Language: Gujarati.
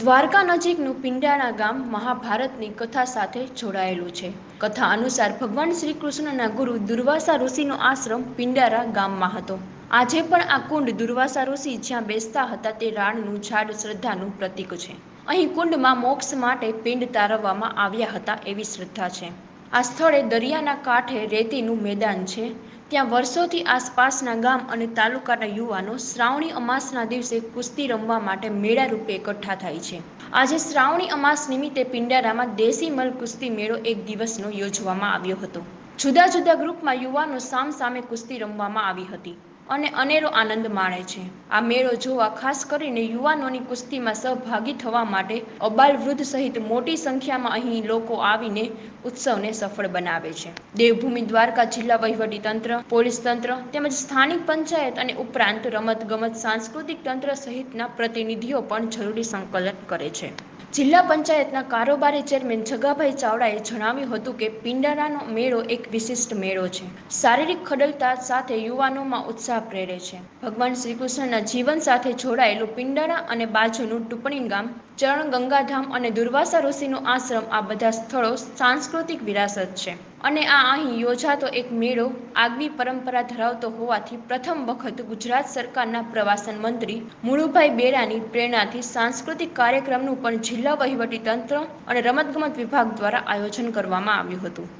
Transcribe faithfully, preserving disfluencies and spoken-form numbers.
દ્વારકા નજીકનું પીંડારા ગામ મહાભારતની કથા સાથે જોડાયેલું છે. કથા અનુસાર ભગવાન શ્રી કૃષ્ણના ગુરુ દુર્વાસા ઋષિનો આશ્રમ પીંડારા ગામમાં હતો. આજે પણ આ કુંડ દુર્વાસા ઋષિ જ્યાં બેસતા હતા તે રાણનું ઝાડ શ્રદ્ધાનું પ્રતીક છે. અહીં કુંડમાં મોક્ષ માટે પિંડ તારવવામાં આવ્યા હતા એવી શ્રદ્ધા છે. આ સ્થળે દરિયાના કાંઠે રેતીનું મેદાન છે. ત્યાં વર્ષોથી આસપાસના ગામ અને તાલુકાના યુવાનો શ્રાવણી અમાસના દિવસે કુસ્તી રમવા માટે મેળા રૂપે એકઠા થાય છે. આજે શ્રાવણી અમાસ નિમિત્તે પીંડારામાં દેશી મલકુસ્તી મેળો એક દિવસનો યોજવામાં આવ્યો હતો. જુદા જુદા ગ્રુપમાં યુવાનો સામસામે કુસ્તી રમવામાં આવી હતી અને અનેરો આનંદ માણે છે. આ મેળો જોવા ખાસ કરીને યુવાનોની કુસ્તીમાં સહભાગી થવા માટે અબાલ વૃદ્ધ સહિત મોટી સંખ્યામાં અહીં લોકો આવીને ઉત્સવને સફળ બનાવે છે. દેવભૂમિ દ્વારકા જિલ્લા વહીવટી તંત્ર, પોલીસ તંત્ર તેમજ સ્થાનિક પંચાયત અને ઉપરાંત રમત ગમત સાંસ્કૃતિક તંત્ર સહિતના પ્રતિનિધિઓ પણ જરૂરી સંકલન કરે છે. જિલ્લા પંચાયતના કારોબારી ચેરમેન જગાભાઈ ચાવડાએ જણાવ્યું હતું કે પીંડારાનો મેળો એક વિશિષ્ટ મેળો છે. શારીરિક ખડલતા સાથે યુવાનોમાં ઉત્સાહ પ્રેરે છે. ભગવાન શ્રી કૃષ્ણના જીવન સાથે જોડાયેલું પીંડારા અને બાજુનું ટુપણી ગામ, ચરણ ગંગાધામ અને દુર્વાસા ઋષિનો આશ્રમ આ બધા સ્થળો સાંસ્કૃતિક સાંસ્કૃતિક વિરાસત છે અને આ અહીં યોજાતો એક મેળો આગવી પરંપરા ધરાવતો હોવાથી પ્રથમ વખત ગુજરાત સરકારના પ્રવાસન મંત્રી મુળુભાઈ બેરાની પ્રેરણાથી સાંસ્કૃતિક કાર્યક્રમનું પણ જિલ્લા વહીવટી તંત્ર અને રમતગમત વિભાગ દ્વારા આયોજન કરવામાં આવ્યું હતું.